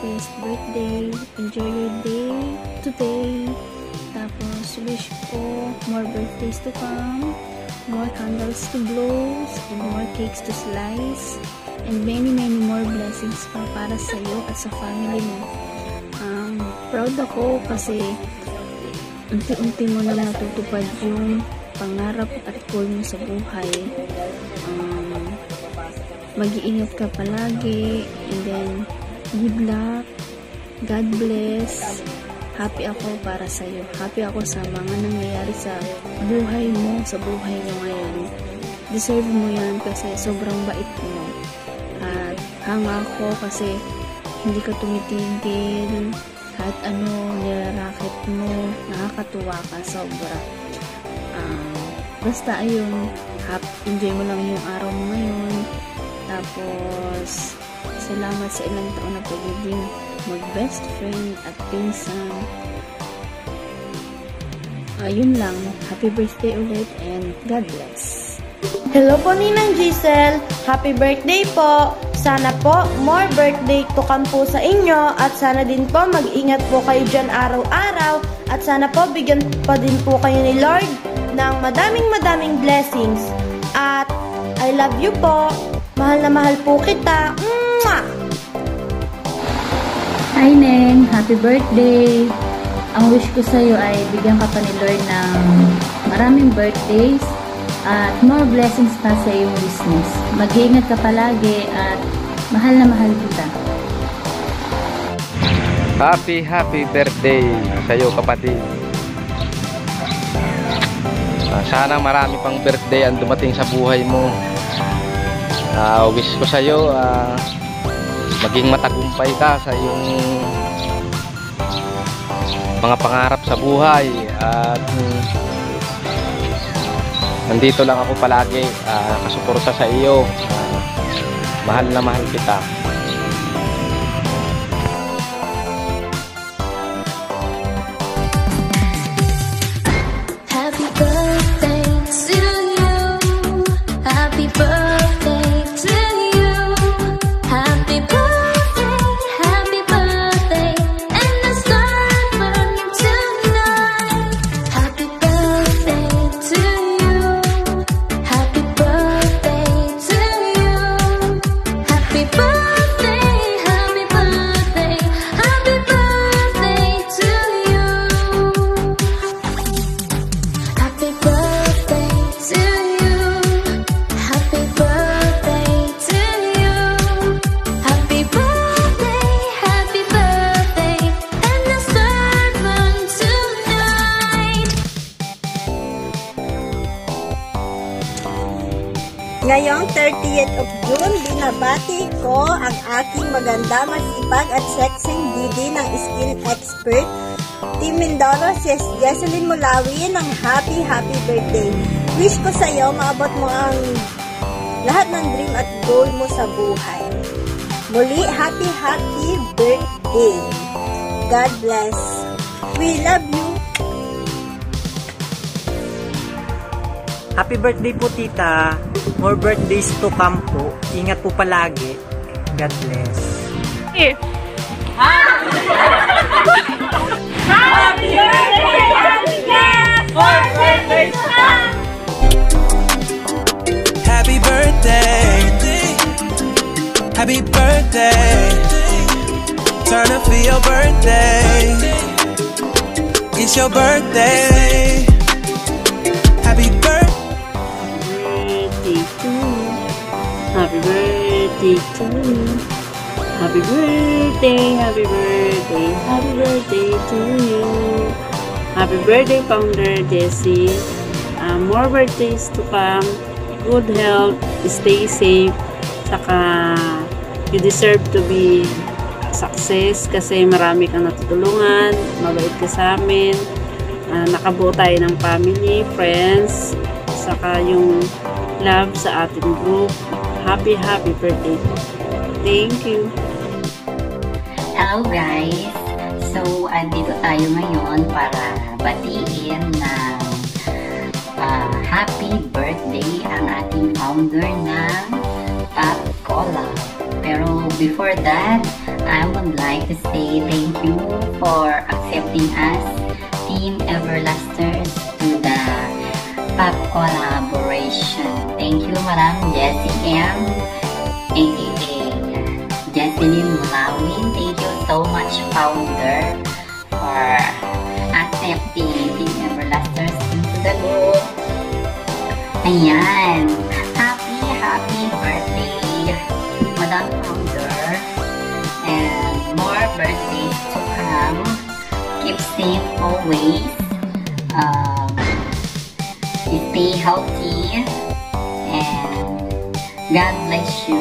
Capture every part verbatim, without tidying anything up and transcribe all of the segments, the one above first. happiest birthday, enjoy your day today, tapos wish ko more birthdays to come, more candles to blow, and more cakes to slice, and many many more blessings pa para sa'yo at sa family mo. Um, proud ako kasi unti-unti mo na natutupad yung pangarap at goal mo sa buhay. Um, mag-iingat ka palagi, and then good luck, God bless. Happy ako para sa iyo. Happy ako sa mga nangyayari sa buhay mo, sa buhay mo ngayon. Deserve mo yan kasi sobrang bait mo. At hanga ako kasi hindi ka tumitigil. Kahit ano nilarakit mo, nakakatuwa ka sobra. Uh, basta ayun, enjoy mo lang yung araw mo ngayon. Tapos, salamat sa ilang taon na pagiging mag-best friend at pinsan. Ayun uh, lang. Happy birthday ulit and God bless. Hello po Ninang Giselle. Happy birthday po. Sana po more birthday to come po sa inyo at sana din po mag-ingat po kayo dyan araw-araw at sana po bigyan pa din po kayo ni Lord ng madaming madaming blessings. At I love you po. Mahal na mahal po kita. Mwah! Hi Neng, happy birthday! Ang wish ko sa'yo ay bigyan ka pa ni Lord ng maraming birthdays at more blessings pa sa iyong business. Mag-iingat ka palagi at mahal na mahal kita. Happy, happy birthday sa'yo kapatid. Sana marami pang birthday ang dumating sa buhay mo. Uh, wish ko sa'yo, ah... Uh, maging matagumpay ka sa iyong mga pangarap sa buhay at nandito lang ako palagi, uh, kasuporta sa iyo, uh, mahal na mahal kita. Happy birthday to you, happy birthday to you, happy birthday. Ngayong thirtieth of June, binabati ko ang aking maganda, masipag at sexing didi ng skin expert, Team Mindoro, si Jocelyn Mulawin, ng happy, happy birthday. Wish ko sa'yo, maabot mo ang lahat ng dream at goal mo sa buhay. Muli, happy, happy birthday. God bless. We love you. Happy birthday po, tita. More birthdays to come po. Ingat po palagi. God bless. Happy birthday! Happy birthday! More birthdays to come! Happy birthday! Happy birthday! Turn up for your birthday! It's your birthday! Happy birthday! Happy birthday to you. Happy birthday, happy birthday, happy birthday to you. Happy birthday, Founder Jessie. Uh, more birthdays to come. Good health. Stay safe. Saka, you deserve to be success kasi marami kang natutulungan. Mabait ka sa amin. Uh, nakabuo tayo ng family, friends. Saka yung love sa ating group. Happy, happy birthday. Thank you. Hello guys. So, andito tayo ngayon para batiin ng uh, happy birthday ang ating founder ng Pop Cola. Pero before that, I would like to say thank you for accepting us, Team Neverlasters, to the Pop collaboration. Thank you, Madam Jessie M, aka Jocelyn Mulawin. Thank you so much, founder, for accepting Team Neverlasters into the group. Ayan, happy, happy birthday, Madam Founder, and more birthdays to come. Keep safe always. Um, stay healthy, and God bless you.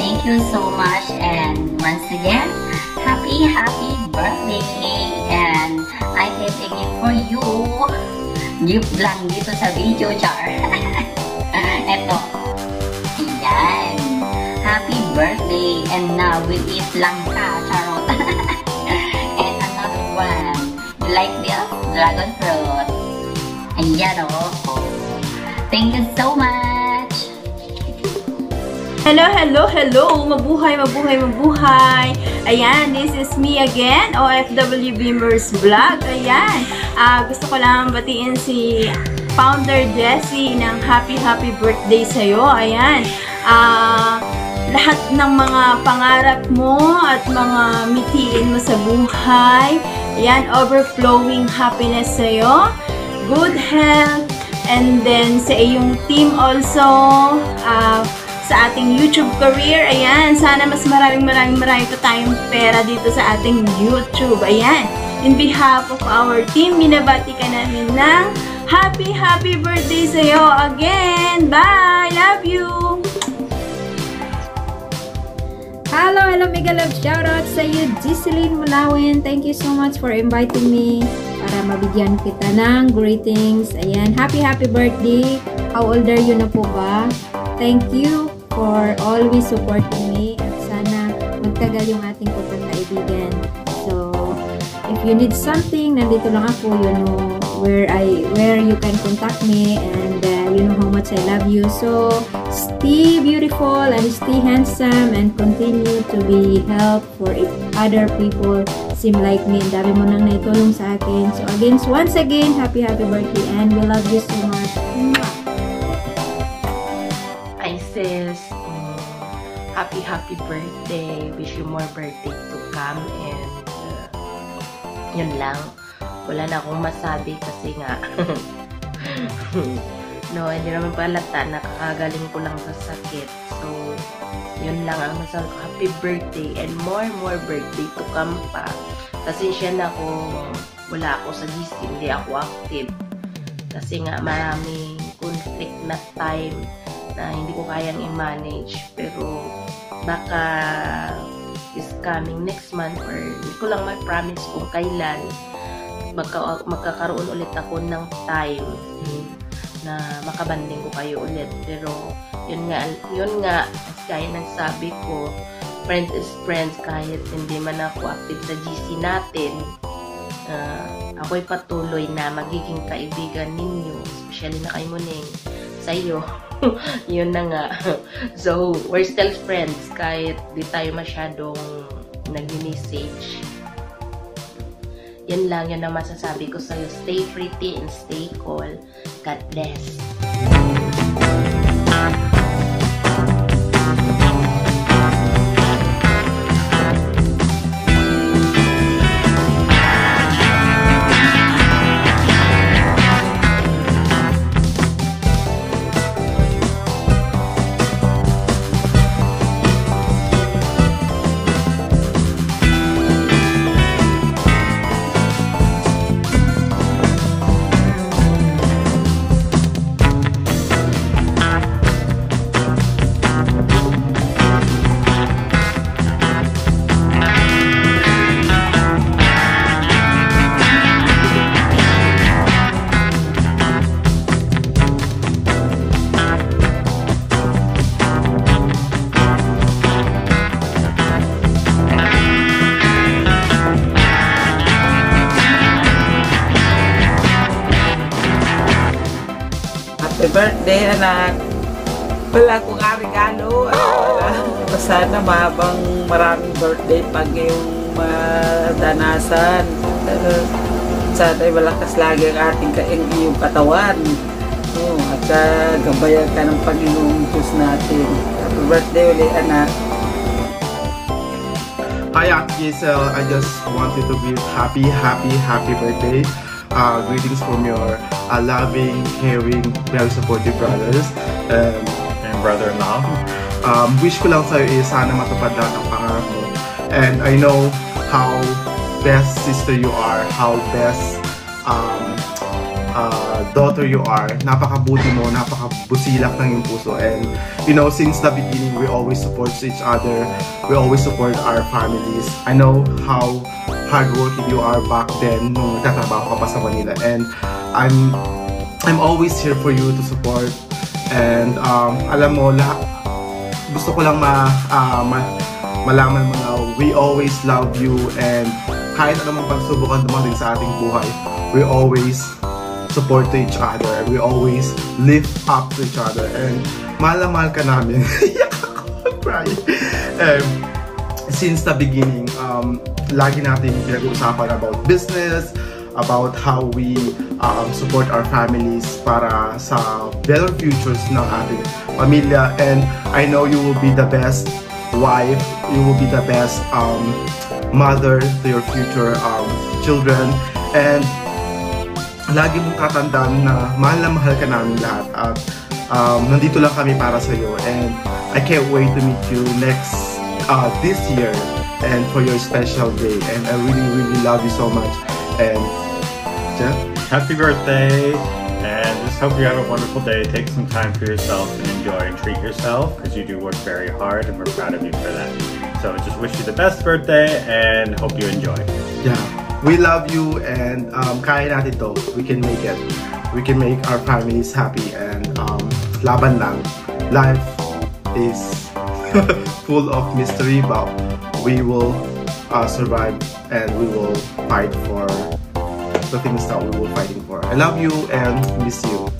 Thank you so much, and once again, happy, happy birthday, and I have a gift for you. Gift lang dito sa video, char. Eto. Ayan. Happy birthday, and now we eat lang ka, charot. And another one. You like this? Dragon fruit. Ayan, oh. Thank you so much. Hello, hello, hello. Mabuhay, mabuhay, mabuhay. Ayan, this is me again, O F W Beamers Vlog. Ayan, uh, gusto ko lang batiin si Founder Jessie ng happy, happy birthday sa'yo. Ayan, uh, lahat ng mga pangarap mo at mga mitiin mo sa buhay. Ayan, overflowing happiness sa'yo. Good health. And then sa iyong team also, uh, sa ating YouTube career. Ayan, sana mas maraming maraming maraming pa tayong pera dito sa ating YouTube. Ayan, in behalf of our team, binabati ka namin ng happy, happy birthday sa'yo again. Bye! Love you! Hello, hello, mega love shoutout sa'yo, Jocelyn Mulawin. Thank you so much for inviting me para mabigyan kita ng greetings. Ayan, happy, happy birthday. How old are you na po ba? Thank you for always supporting me, at sana magtagal yung ating pagkakaibigan. So, if you need something, nandito lang ako, you know, where I, where you can contact me, and uh, you know how much I love you. So, stay beautiful and stay handsome, and continue to be help for other people seem like me. Dami mo nang naitulong sa akin. So, again, once again, happy, happy birthday, and we love you so much. Hi sis, um, happy, happy birthday. Wish you more birthday to come, and yun lang. Wala na akong masabi kasi nga no, hindi naman palata, nakakagaling ko lang sa sakit. So, yun lang ang masabi ko. Happy birthday and more more birthday to come pa. Kasi siya na ako, wala ako sa G C, hindi ako active. Kasi nga maraming conflict na time na hindi ko kayang i-manage. Pero baka is coming next month, or hindi ko lang ma-promise kung kailan magka magkakaroon ulit ako ng time na makabanding ko kayo ulit. Pero yun nga, yun nga as kaya nang sabi ko, friends is friends. Kahit hindi man ako active sa G C natin, uh, ako'y patuloy na magiging kaibigan ninyo, especially na kay Muning, sa iyo. Yun na nga. So, we're still friends kahit di tayo masyadong nag-message. Yan lang, yun ang masasabi ko sa'yo. Stay pretty and stay cool. God bless. Happy birthday, anak. Wala akong regalo. Basta sana mahabang maraming birthday pag yung madanasan. Uh, sana ay malakas lagi ang ating kaingiyong katawan. Oh, at uh, gabayan ka ng Panginoong Diyos natin. Happy birthday ulit, anak. Hi, Aunt Giselle. I just wanted to be happy, happy, happy birthday. Uh, greetings from your uh, loving, caring, very supportive brothers um, and brother-in-law. Um, wish ko lang sa'yo is sana matupad lang ang pangarap mo. And I know how best sister you are, how best um, uh, daughter you are. Napakabuti mo, napakabusilak ng iyong puso. And you know, since the beginning, we always support each other. We always support our families. I know how hardworking you are back then nung nagtatrabaho ka pa sa Manila, and I'm I'm always here for you to support, and um, alam mo lahat, gusto ko lang ma, uh, ma malaman mo na we always love you, and kahit anong pagsubok ang dumating sa ating buhay, we always support to each other, we always lift up to each other, and mahal na mahal ka namin. um, since the beginning, um, lagi natin pinag-uusapan about business, about how we um, support our families para sa better futures ng ating pamilya. And I know you will be the best wife, you will be the best um, mother to your future um, children. And lagi mong katandaan na mahal na mahal ka namin lahat. At um, nandito lang kami para sa'yo. And I can't wait to meet you next, uh, this year, and for your special day, and I really really love you so much. And Jeff, happy birthday, and just hope you have a wonderful day. Take some time for yourself and enjoy and treat yourself, because you do work very hard and we're proud of you for that. So just wish you the best birthday and hope you enjoy. Yeah, we love you, and um, kaya natin to. We can make it, we can make our families happy, and um, laban lang, life is full of mystery, but we will uh, survive, and we will fight for the things that we will fighting for. I love you and miss you.